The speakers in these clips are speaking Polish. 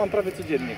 mam prawie codziennie.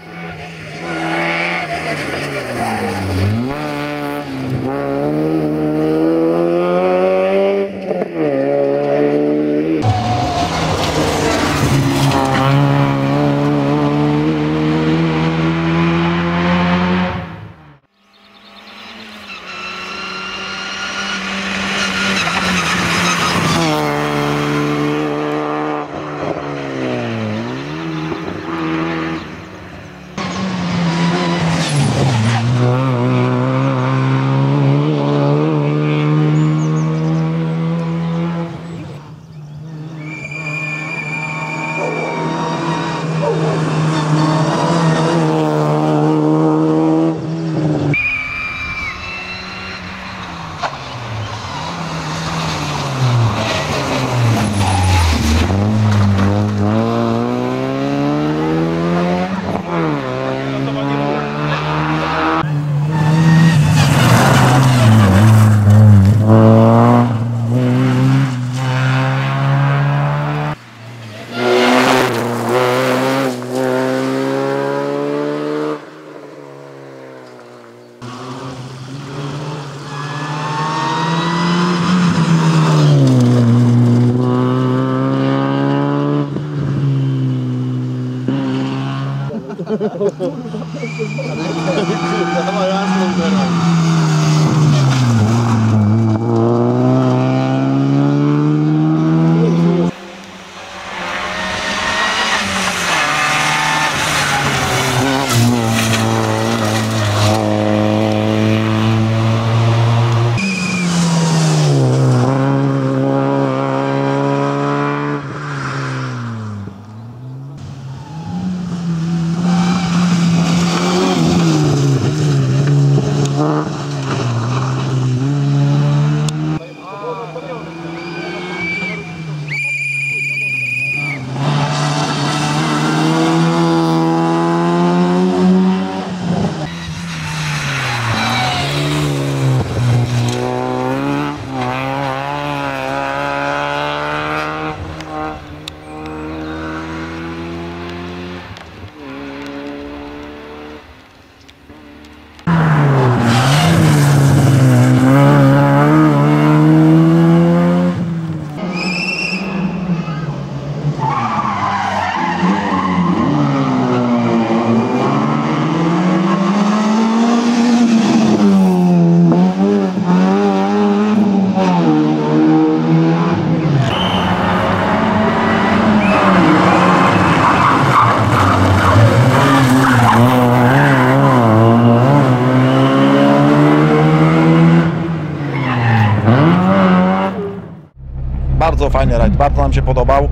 Bardzo fajny rajd, bardzo nam się podobał.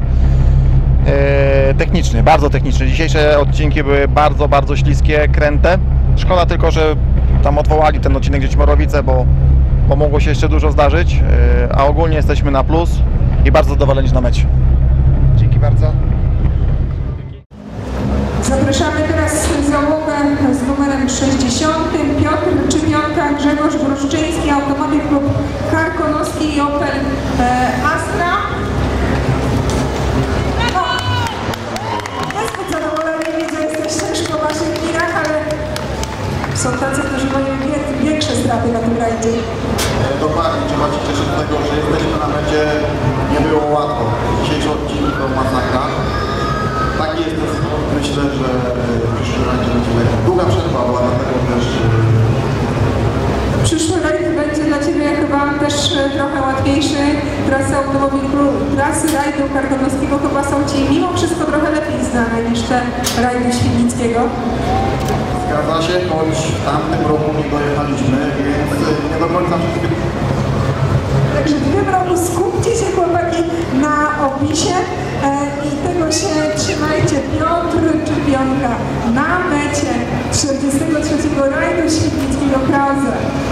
Techniczny, bardzo techniczny. Dzisiejsze odcinki były bardzo śliskie, kręte. Szkoda tylko, że tam odwołali ten odcinek Dziećmorowice, bo mogło się jeszcze dużo zdarzyć. A ogólnie jesteśmy na plus i bardzo zadowoleni na mecz. Dzięki bardzo. Zapraszamy teraz załogę z numerem 60. Piotr Czypionka, Grzegorz Gruszczyński, Automatic Club Karkonoski i Opel Astra. No, niezbyt zadowoleni, że jesteś też po waszych tirach, ale są tacy, którzy mają większe straty na tym rajdzie. Dokładnie, trzeba się cieszyć z tego, że jesteśmy na mecie. Nie było łatwo. Dzisiejszy odcinek to masakra. Taki jest ten sport. Myślę, że przyszły rajd będzie długa przerwa, bo dlatego też... Przyszły rajd będzie dla Ciebie chyba też trochę łatwiejszy. Trasy automobilu, trasy rajdu karkonoskiego chyba są Ci mimo wszystko trochę lepiej znane niż te rajdu świdnickiego. Zgadza się, choć w tamtym roku nie dojechaliśmy, więc nie do końca wszystkich. Także w tym roku skupcie się chłopaki na opisie. I tego się trzymajcie. Piotr Czypionka na mecie 43. rajdu świdnickiego Krause.